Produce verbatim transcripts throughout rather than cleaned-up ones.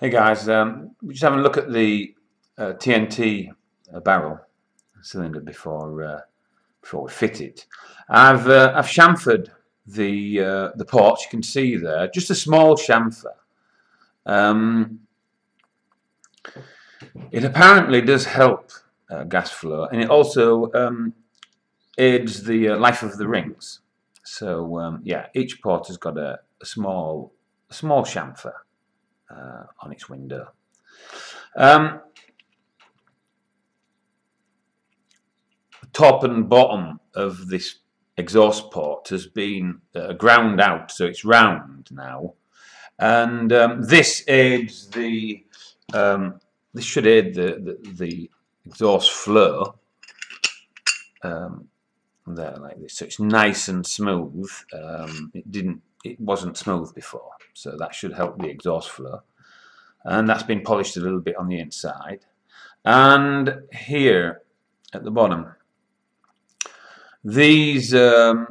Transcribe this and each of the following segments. Hey guys, um, we're just having a look at the uh, T N T uh, barrel cylinder before uh, before we fit it. I've uh, I've chamfered the uh, the ports. You can see there, just a small chamfer. Um, it apparently does help uh, gas flow, and it also um, aids the uh, life of the rings. So um, yeah, each port has got a, a small a small chamfer Uh, on its window. Um, top and bottom of this exhaust port has been uh, ground out, so it's round now, and um, this aids the um, this should aid the the, the exhaust flow um, there like this, so it's nice and smooth. Um, it didn't it wasn't smooth before, so that should help the exhaust flow, and that's been polished a little bit on the inside. And here at the bottom, these um,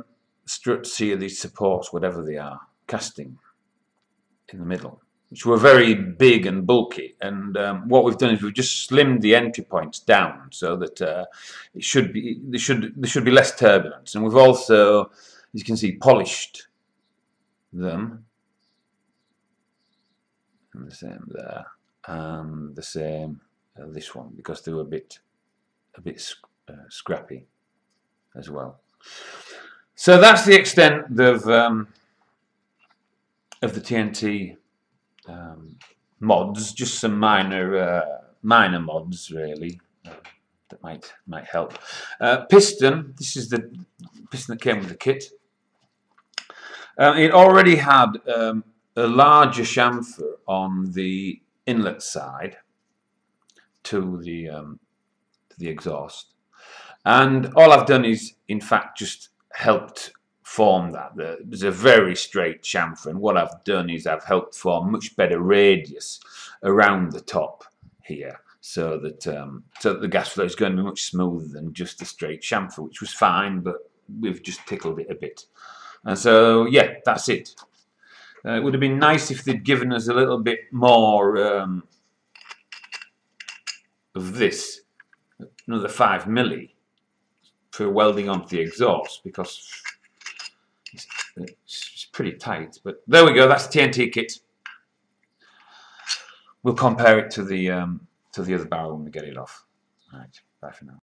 struts here, these supports, whatever they are, casting in the middle, which were very big and bulky, and um, what we've done is we've just slimmed the entry points down so that uh, it should be there should there should be less turbulence, and we've also, as you can see, polished them, and the same there, and the same uh, this one, because they were a bit a bit sc uh, scrappy as well. So that's the extent of um, of the T N T um, mods. Just some minor uh, minor mods really uh, that might might help. Uh, piston. This is the piston that came with the kit. Um, it already had um, a larger chamfer on the inlet side to the um, to the exhaust, and all I've done is, in fact, just helped form that. There's a very straight chamfer, and what I've done is I've helped form much better radius around the top here, so that um, so that the gas flow is going to be much smoother than just the straight chamfer, which was fine, but we've just tickled it a bit. And so, yeah, that's it. Uh, it would have been nice if they'd given us a little bit more um, of this, another five milli, for welding onto the exhaust, because it's, it's pretty tight. But there we go. That's the T N T kit. We'll compare it to the um, to the other barrel when we get it off. All right. Bye for now.